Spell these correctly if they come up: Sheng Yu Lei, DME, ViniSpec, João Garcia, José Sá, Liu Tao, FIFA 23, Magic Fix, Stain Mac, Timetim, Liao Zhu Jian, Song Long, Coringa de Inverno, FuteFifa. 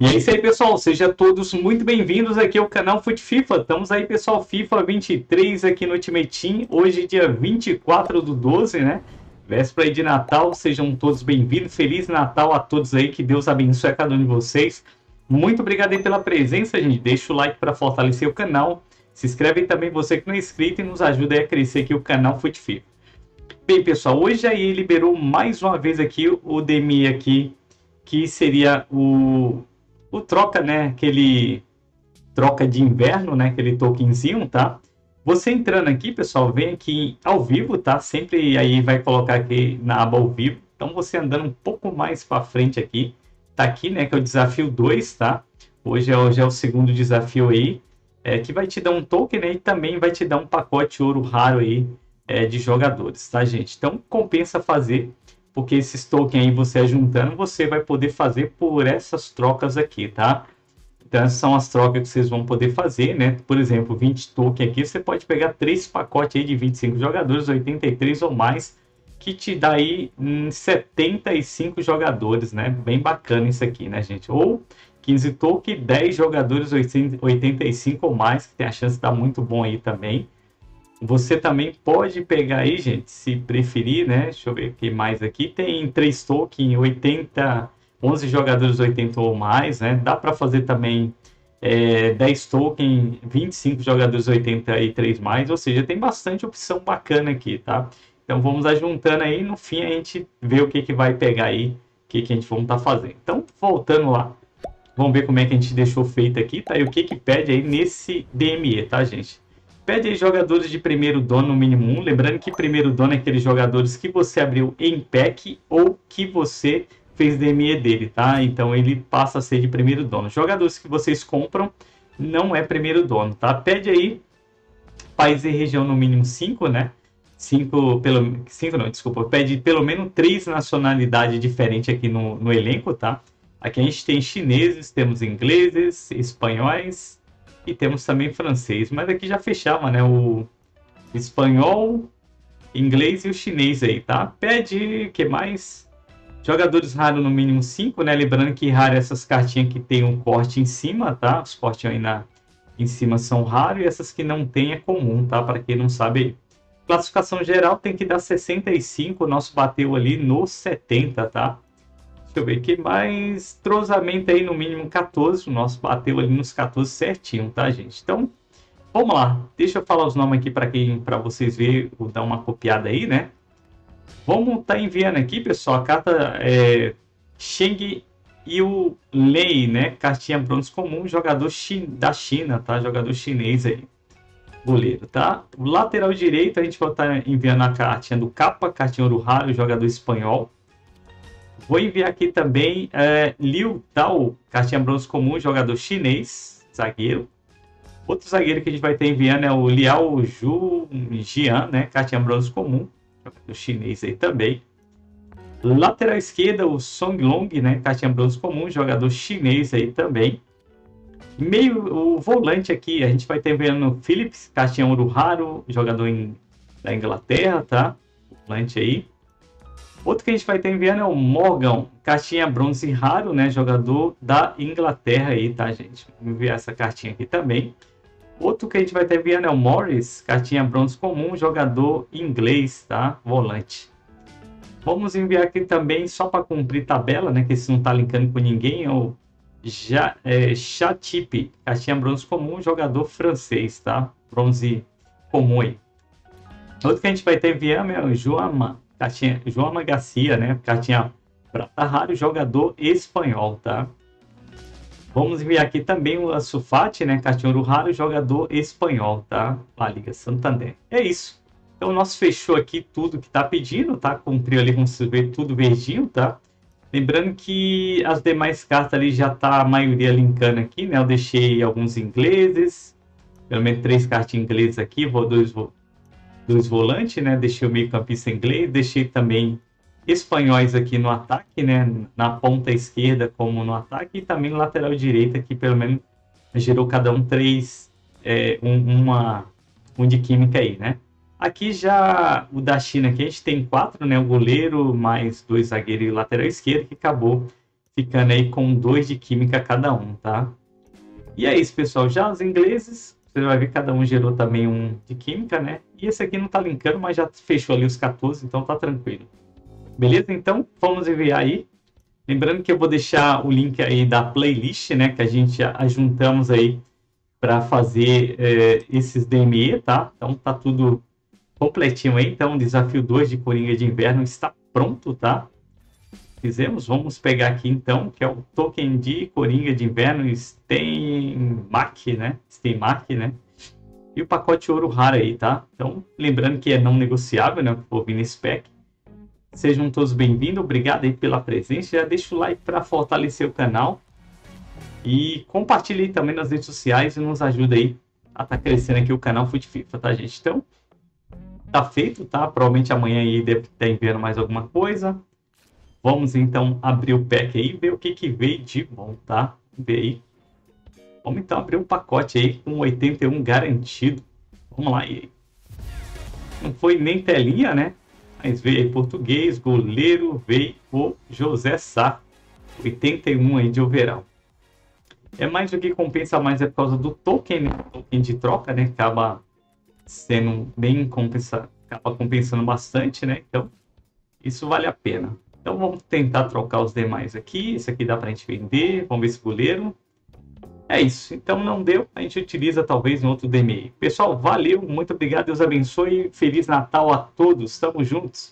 E é isso aí, pessoal. Sejam todos muito bem-vindos aqui ao canal FuteFifa. Estamos aí, pessoal, FIFA 23 aqui no Timetim. Hoje, dia 24/12, né? Véspera aí de Natal. Sejam todos bem-vindos. Feliz Natal a todos aí. Que Deus abençoe a cada um de vocês. Muito obrigado aí pela presença, gente. Deixa o like para fortalecer o canal. Se inscreve também, você que não é inscrito, e nos ajuda aí a crescer aqui o canal FuteFifa. Bem, pessoal, hoje aí liberou mais uma vez aqui o DME aqui, que seria o troca, né, aquele troca de inverno, né, aquele tokenzinho, tá? Você entrando aqui, pessoal, vem aqui ao vivo, tá? Sempre aí vai colocar aqui na aba ao vivo. Então você andando um pouco mais para frente aqui, tá aqui, né, que é o desafio 2, tá? Hoje é o segundo desafio aí, que vai te dar um token, né, e também vai te dar um pacote ouro raro aí de jogadores, tá, gente? Então compensa fazer, porque esses tokens aí você juntando, você vai poder fazer por essas trocas aqui, tá? Então essas são as trocas que vocês vão poder fazer, né? Por exemplo, 20 tokens aqui, você pode pegar 3 pacotes aí de 25 jogadores, 83 ou mais, que te dá aí 75 jogadores, né? Bem bacana isso aqui, né, gente? Ou 15 tokens, 10 jogadores, 85 ou mais, que tem a chance de dar muito bom aí também. Você também pode pegar aí, gente, se preferir, né? Deixa eu ver o que mais aqui. Tem 3 tokens, 11 jogadores 80 ou mais, né? Dá para fazer também 10 tokens, 25 jogadores 83 mais. Ou seja, tem bastante opção bacana aqui, tá? Então vamos ajuntando aí. No fim a gente vê o que, que vai pegar aí, o que, que a gente vamos estar fazendo. Então, voltando lá, vamos ver como é que a gente deixou feito aqui, tá? E o que, que pede aí nesse DME, tá, gente? Pede aí jogadores de primeiro dono no mínimo 1. Lembrando que primeiro dono é aqueles jogadores que você abriu em pack ou que você fez DME dele, tá? Então ele passa a ser de primeiro dono. Jogadores que vocês compram não é primeiro dono, tá? Pede aí país e região no mínimo 5, né? 5 não, desculpa. Pede pelo menos 3 nacionalidades diferentes aqui no elenco, tá? Aqui a gente tem chineses, temos ingleses, espanhóis... E temos também francês, mas aqui já fechava, né, o espanhol, inglês e o chinês aí, tá? Pede, o que mais? Jogadores raros no mínimo 5, né? Lembrando que raro é essas cartinhas que tem um corte em cima, tá? Os cortes aí em cima são raros e essas que não tem é comum, tá? Para quem não sabe, classificação geral tem que dar 65, o nosso bateu ali no 70, tá? Deixa eu ver aqui, mais trozamento aí no mínimo 14, o nosso bateu ali nos 14 certinho, tá, gente? Então, vamos lá. Deixa eu falar os nomes aqui para vocês verem, vou dar uma copiada aí, né? Vamos tá enviando aqui, pessoal, a carta Sheng Yu Lei, né? Cartinha bronze comum, jogador da China, tá? Jogador chinês aí, goleiro, tá? O lateral direito, a gente vai estar enviando a cartinha do Capa, cartinha ouro raro, jogador espanhol. Vou enviar aqui também Liu Tao, cartinha bronze comum, jogador chinês, zagueiro. Outro zagueiro que a gente vai estar enviando é o Liao Zhu Jian, né? Cartinha bronze comum, jogador chinês aí também. Lateral esquerda, o Song Long, né? Cartinha bronze comum, jogador chinês aí também. O volante aqui, a gente vai estar enviando o Phillips, cartinha ouro raro, jogador da Inglaterra, tá? Volante aí. Outro que a gente vai estar enviando é o Morgan, cartinha bronze raro, né? Jogador da Inglaterra aí, tá, gente? Vou enviar essa cartinha aqui também. Outro que a gente vai estar enviando é o Morris, cartinha bronze comum, jogador inglês, tá? Volante. Vamos enviar aqui também, só para cumprir tabela, né? Que esse não tá linkando com ninguém, é o Chatipe, cartinha bronze comum, jogador francês, tá? Bronze comum aí. Outro que a gente vai estar enviando é o Joama. Cartinha João Garcia, né? Cartinha prata raro, jogador espanhol, tá? Vamos enviar aqui também o Sufati, né? Cartinha ouro raro, jogador espanhol, tá? La Liga Santander. É isso. Então, o nosso fechou aqui tudo que tá pedindo, tá? Cumpriu ali, vamos ver tudo verdinho, tá? Lembrando que as demais cartas ali já tá a maioria linkando aqui, né? Eu deixei alguns ingleses, pelo menos 3 cartinhas inglesas aqui, dois volantes, né? Deixei o meio-campista inglês, deixei também espanhóis aqui no ataque, né? Na ponta esquerda, como no ataque, e também lateral direita, que pelo menos gerou cada um 3, um de química aí, né? Aqui já o da China, que a gente tem 4, né? O goleiro, mais 2 zagueiros e lateral esquerdo, que acabou ficando aí com 2 de química cada um, tá? E é isso, pessoal. Já os ingleses, você vai ver que cada um gerou também 1 de química, né? E esse aqui não tá linkando, mas já fechou ali os 14, então tá tranquilo. Beleza? Então, vamos enviar aí. Lembrando que eu vou deixar o link aí da playlist, né? Que a gente ajuntamos aí para fazer esses DME, tá? Então, tá tudo completinho aí. Então, o desafio 2 de Coringa de Inverno está pronto, tá? Fizemos, vamos pegar aqui então, que é o token de Coringa de Inverno Stain Mac, né? Stain Mac, né? E o pacote ouro raro aí, tá? Então, lembrando que é não negociável, né? O ViniSpec. Sejam todos bem-vindos, obrigado aí pela presença. Já deixa o like para fortalecer o canal. E compartilhe também nas redes sociais e nos ajuda aí a estar crescendo aqui o canal FuteFifa, tá, gente? Então, tá feito, tá? Provavelmente amanhã aí deve estar enviando mais alguma coisa. Vamos então abrir o pack aí e ver o que que veio de bom, tá? Vê aí. Vamos então abrir um pacote aí com 81 garantido. Vamos lá aí. Não foi nem telinha, né? Mas veio aí português, goleiro, veio o José Sá. 81 aí de overall. É mais do que compensa, mais é por causa do token, né? O token de troca, né? Acaba sendo bem compensado, acaba compensando bastante, né? Então, isso vale a pena. Então vamos tentar trocar os demais aqui. Esse aqui dá para a gente vender. Vamos ver esse goleiro. É isso. Então não deu. A gente utiliza talvez no outro DME. Pessoal, valeu. Muito obrigado. Deus abençoe. Feliz Natal a todos. Estamos juntos.